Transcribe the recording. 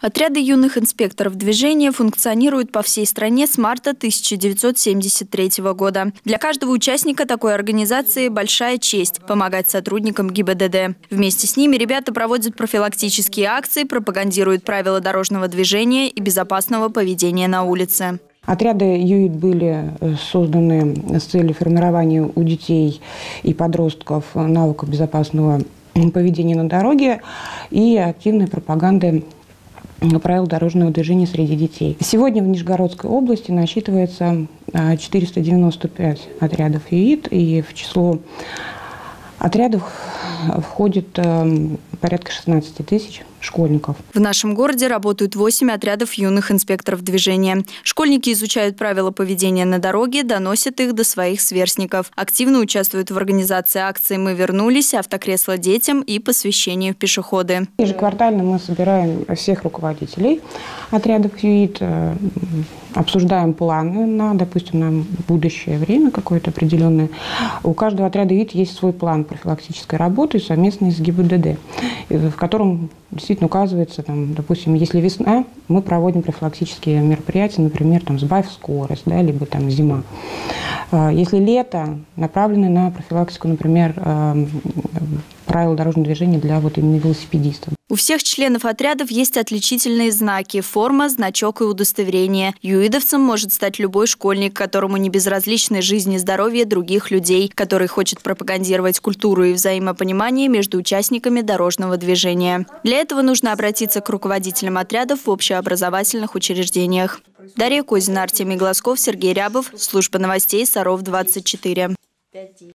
Отряды юных инспекторов движения функционируют по всей стране с марта 1973 года. Для каждого участника такой организации большая честь помогать сотрудникам ГИБДД. Вместе с ними ребята проводят профилактические акции, пропагандируют правила дорожного движения и безопасного поведения на улице. Отряды ЮИД были созданы с целью формирования у детей и подростков навыков безопасного поведения на дороге и активной пропаганды правил дорожного движения среди детей. Сегодня в Нижегородской области насчитывается 495 отрядов ЮИД, и в число отрядов входит порядка 16 тысяч школьников. В нашем городе работают 8 отрядов юных инспекторов движения. Школьники изучают правила поведения на дороге, доносят их до своих сверстников. Активно участвуют в организации акции «Мы вернулись», автокресла детям и посвящению в пешеходы. Ежеквартально мы собираем всех руководителей отрядов ЮИД, обсуждаем планы на, допустим, на будущее время какое-то определенное. У каждого отряда ЮИД есть свой план профилактической работы, совместный с ГИБДД, в котором действительно указывается, там, допустим, если весна, мы проводим профилактические мероприятия, например, там, «Сбавь скорость», да, либо там, «Зима». Если лето, направлены на профилактику, например, правил дорожного движения для вот именно велосипедистов. У всех членов отрядов есть отличительные знаки – форма, значок и удостоверение. ЮИДовцем может стать любой школьник, которому не безразличны жизнь и здоровье других людей, который хочет пропагандировать культуру и взаимопонимание между участниками дорожного движения. Для этого нужно обратиться к руководителям отрядов в общеобразовательных учреждениях. Дарья Кузина, Артемий Глазков, Сергей Рябов. Служба новостей Саров, 24.